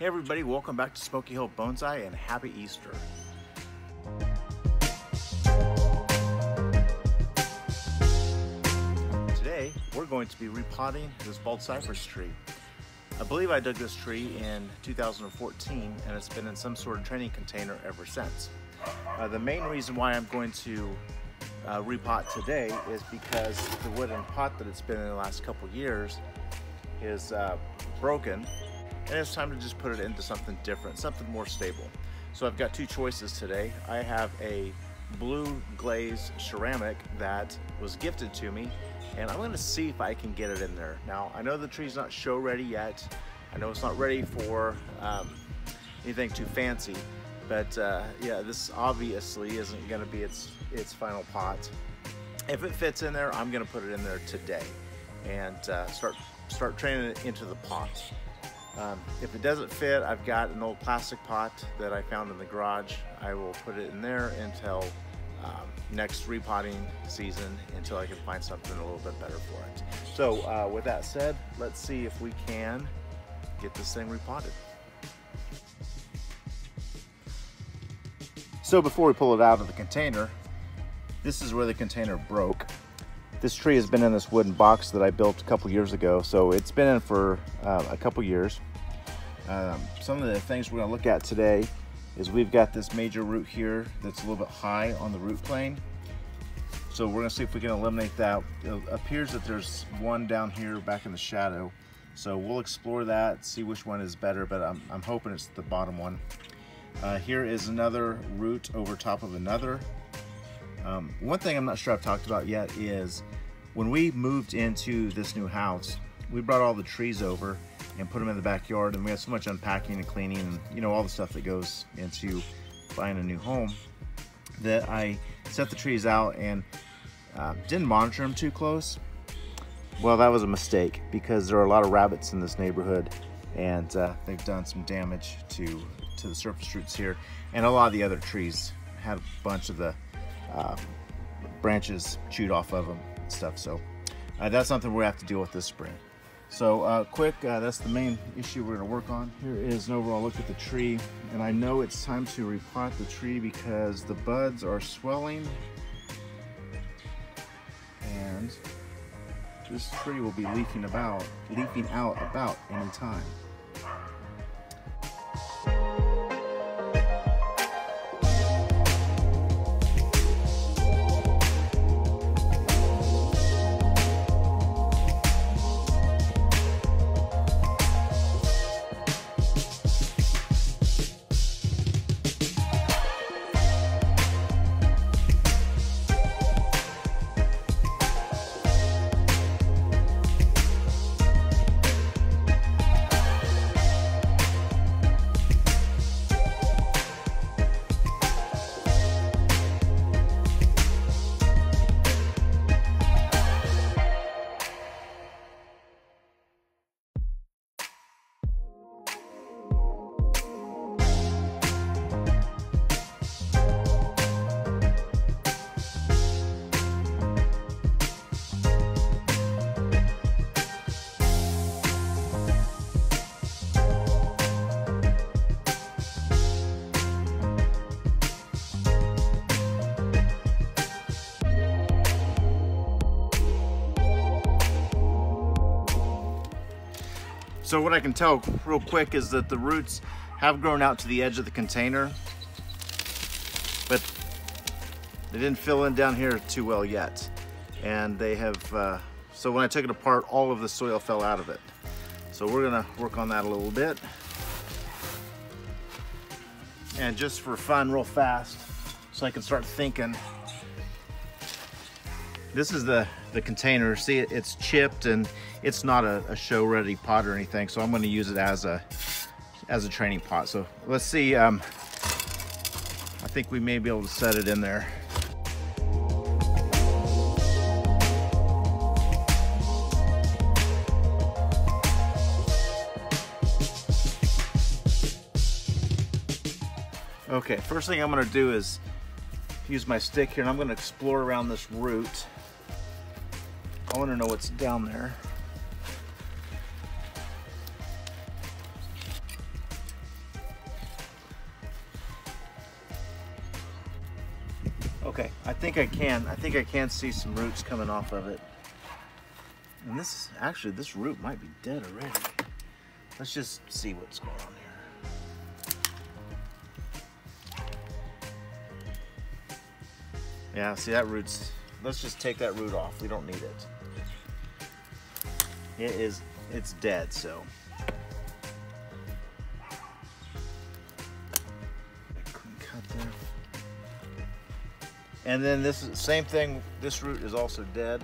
Hey everybody, welcome back to Smoky Hill Bonsai and happy Easter. Today, we're going to be repotting this Bald Cypress tree. I believe I dug this tree in 2014 and it's been in some sort of training container ever since. The main reason why I'm going to repot today is because the wooden pot that it's been in the last couple years is broken. And it's time to just put it into something different, something more stable. So I've got two choices today. I have a blue glazed ceramic that was gifted to me, and I'm gonna see if I can get it in there. Now, I know the tree's not show ready yet. I know it's not ready for anything too fancy, but yeah, this obviously isn't gonna be its final pot. If it fits in there, I'm gonna put it in there today and start training it into the pot. If it doesn't fit, I've got an old plastic pot that I found in the garage. I will put it in there until next repotting season, until I can find something a little bit better for it. So with that said, let's see if we can get this thing repotted. So before we pull it out of the container, this is where the container broke. This tree has been in this wooden box that I built a couple years ago, so it's been in for a couple years. Some of the things we're going to look at today is we've got this major root here that's a little bit high on the root plane. So we're going to see if we can eliminate that. It appears that there's one down here back in the shadow. So we'll explore that, see which one is better, but I'm hoping it's the bottom one. Here is another root over top of another. One thing I'm not sure I've talked about yet is when we moved into this new house, we brought all the trees over and put them in the backyard, and we had so much unpacking and cleaning and, you know, all the stuff that goes into buying a new home, that I set the trees out and didn't monitor them too close. Well, that was a mistake because there are a lot of rabbits in this neighborhood, and they've done some damage to the surface roots here, and a lot of the other trees had a bunch of the branches chewed off of them and stuff, so that's something we have to deal with this spring. So that's the main issue we're going to work on. Here is an overall look at the tree, and I know it's time to repot the tree because the buds are swelling and this tree will be leaking out about any time. So what I can tell real quick is that the roots have grown out to the edge of the container, but they didn't fill in down here too well yet. And they have, so when I took it apart, all of the soil fell out of it. So we're gonna work on that a little bit. And just for fun, real fast, so I can start thinking. This is the container. See, it's chipped and it's not a show ready pot or anything, so I'm going to use it as a training pot. So let's see, I think we may be able to set it in there. Okay, first thing I'm going to do is use my stick here, and I'm going to explore around this root. I want to know what's down there. Okay, I think I can see some roots coming off of it. And this, actually, this root might be dead already. Let's just see what's going on here. Yeah, see that root's, let's just take that root off. We don't need it. It is, it's dead, so. And then this is the same thing, this root is also dead.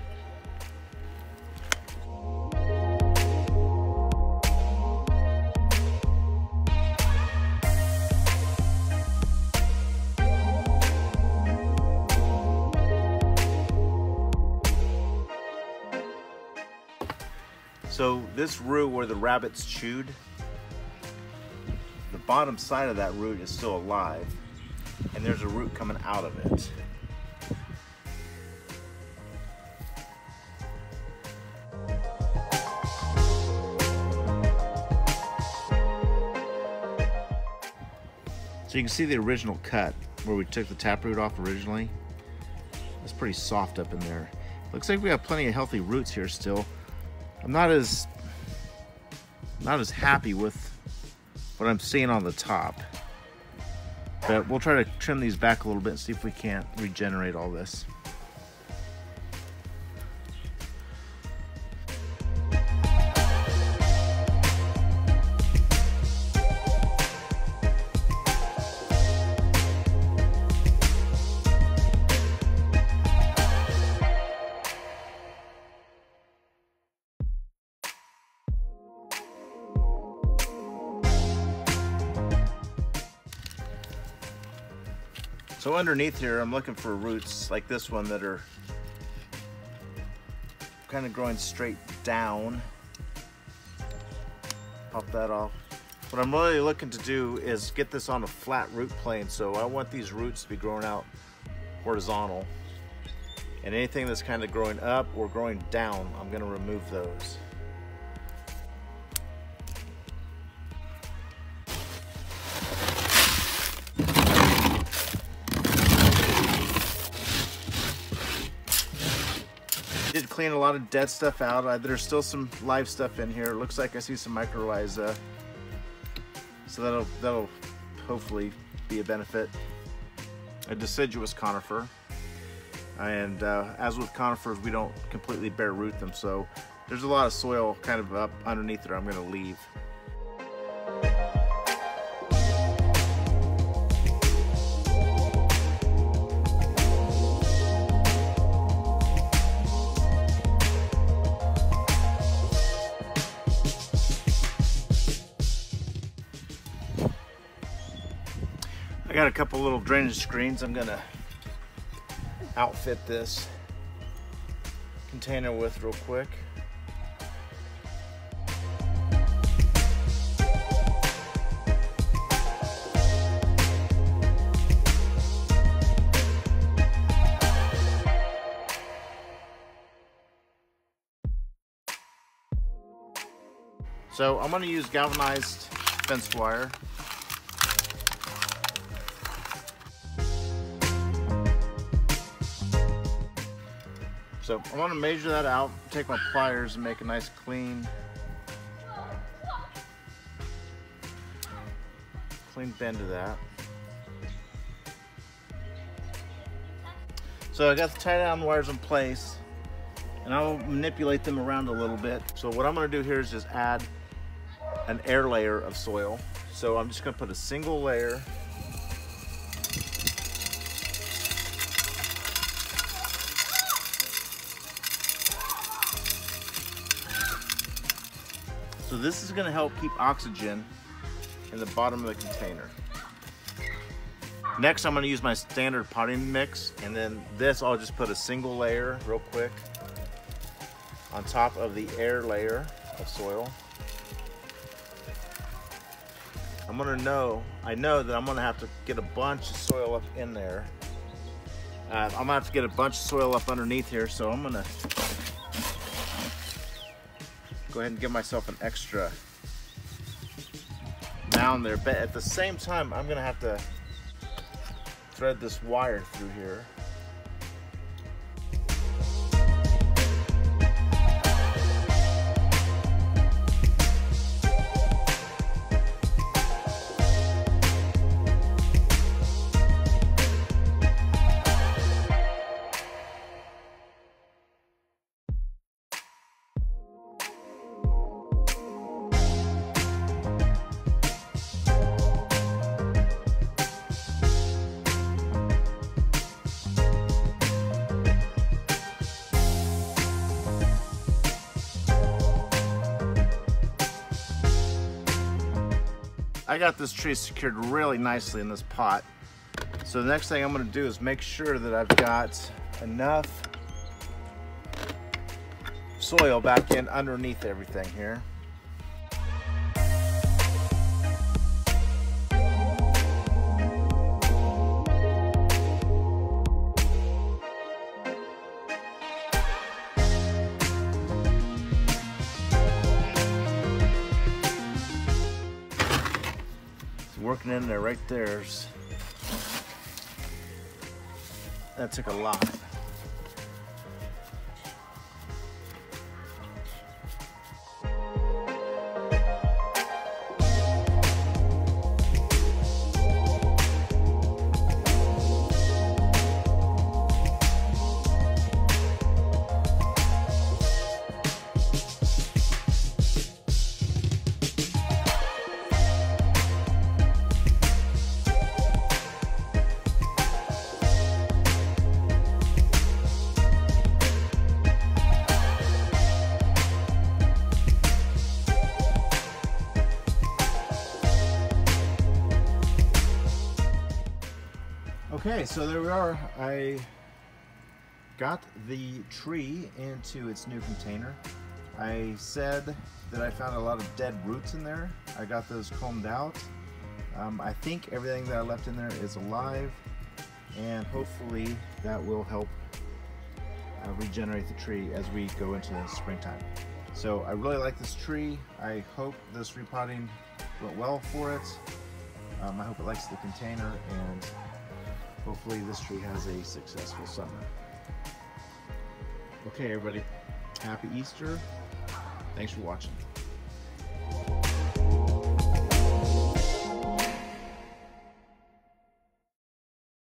So this root where the rabbits chewed, the bottom side of that root is still alive, and there's a root coming out of it. So you can see the original cut where we took the taproot off originally. It's pretty soft up in there. Looks like we have plenty of healthy roots here still. I'm not as happy with what I'm seeing on the top, but we'll try to trim these back a little bit and see if we can't regenerate all this. So underneath here, I'm looking for roots like this one that are kind of growing straight down. Pop that off. What I'm really looking to do is get this on a flat root plane. So I want these roots to be growing out horizontal. And anything that's kind of growing up or growing down, I'm going to remove those. Did clean a lot of dead stuff out. There's still some live stuff in here. It looks like I see some mycorrhiza, so that'll hopefully be a benefit. A deciduous conifer, and as with conifers, we don't completely bare root them, so there's a lot of soil kind of up underneath there I'm going to leave. I got a couple little drainage screens. I'm gonna outfit this container with real quick. So I'm gonna use galvanized fence wire. So I want to measure that out, take my pliers and make a nice clean bend of that. So I got the tie down wires in place, and I'll manipulate them around a little bit. So what I'm going to do here is just add an air layer of soil. So I'm just going to put a single layer. So this is going to help keep oxygen in the bottom of the container. Next, I'm going to use my standard potting mix, and then this I'll just put a single layer real quick on top of the air layer of soil. I know that I'm going to have to get a bunch of soil up in there. I'm going to have to get a bunch of soil up underneath here, so I'm going to go ahead and give myself an extra mound there, but at the same time I'm gonna have to thread this wire through here. I got this tree secured really nicely in this pot. So the next thing I'm gonna do is make sure that I've got enough soil back in underneath everything here. Working in there, right there's, that took a lot. Okay, so there we are. I got the tree into its new container. I said that I found a lot of dead roots in there. I got those combed out. I think everything that I left in there is alive, and hopefully that will help regenerate the tree as we go into the springtime. So I really like this tree. I hope this repotting went well for it. I hope it likes the container, and hopefully this tree has a successful summer. Okay everybody, happy Easter. Thanks for watching.